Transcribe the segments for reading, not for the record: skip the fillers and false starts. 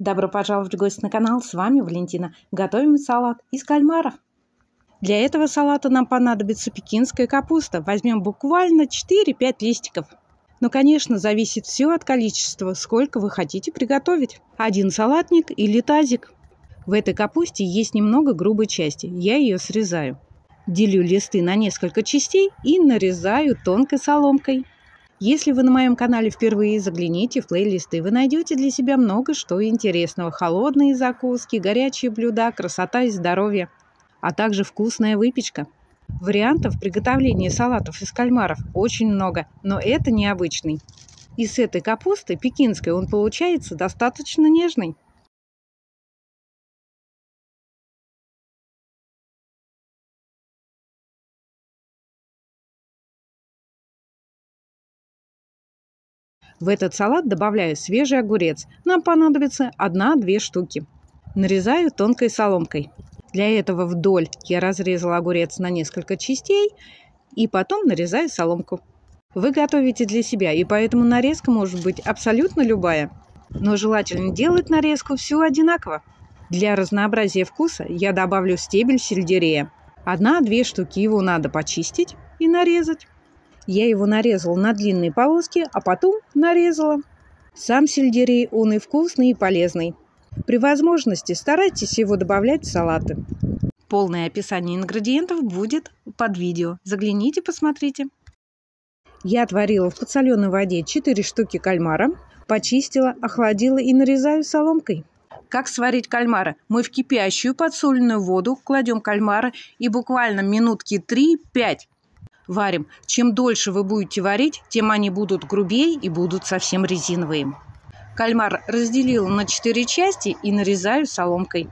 Добро пожаловать в гости на канал, с вами Валентина. Готовим салат из кальмаров. Для этого салата нам понадобится пекинская капуста. Возьмем буквально 4-5 листиков. Но, конечно, зависит все от количества, сколько вы хотите приготовить. Один салатник или тазик. В этой капусте есть немного грубой части. Я ее срезаю. Делю листы на несколько частей и нарезаю тонкой соломкой. Если вы на моем канале впервые, загляните в плейлисты. Вы найдете для себя много что интересного. Холодные закуски, горячие блюда, красота и здоровье, а также вкусная выпечка. Вариантов приготовления салатов из кальмаров очень много, но это необычный. И с этой капусты пекинской он получается достаточно нежный. В этот салат добавляю свежий огурец. Нам понадобится 1-2 штуки. Нарезаю тонкой соломкой. Для этого вдоль я разрезала огурец на несколько частей и потом нарезаю соломку. Вы готовите для себя, и поэтому нарезка может быть абсолютно любая. Но желательно делать нарезку всю одинаково. Для разнообразия вкуса я добавлю стебель сельдерея. 1-2 штуки, его надо почистить и нарезать. Я его нарезала на длинные полоски, а потом нарезала. Сам сельдерей, он и вкусный, и полезный. При возможности старайтесь его добавлять в салаты. Полное описание ингредиентов будет под видео. Загляните, посмотрите. Я отварила в подсоленной воде 4 штуки кальмара, почистила, охладила и нарезаю соломкой. Как сварить кальмары? Мы в кипящую подсоленную воду кладем кальмары и буквально минутки 3-5 варим. Чем дольше вы будете варить, тем они будут грубее и будут совсем резиновые. Кальмар разделила на 4 части и нарезаю соломкой.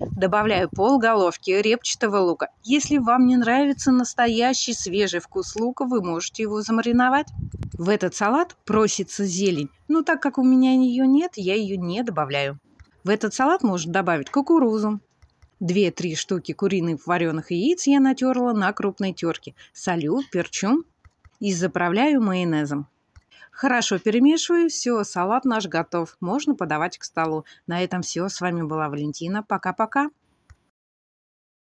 Добавляю полголовки репчатого лука. Если вам не нравится настоящий свежий вкус лука, вы можете его замариновать. В этот салат просится зелень, но так как у меня ее нет, я ее не добавляю. В этот салат можно добавить кукурузу. 2-3 штуки куриных вареных яиц я натерла на крупной терке. Солю, перчу и заправляю майонезом. Хорошо перемешиваю, все, салат наш готов. Можно подавать к столу. На этом все. С вами была Валентина. Пока-пока.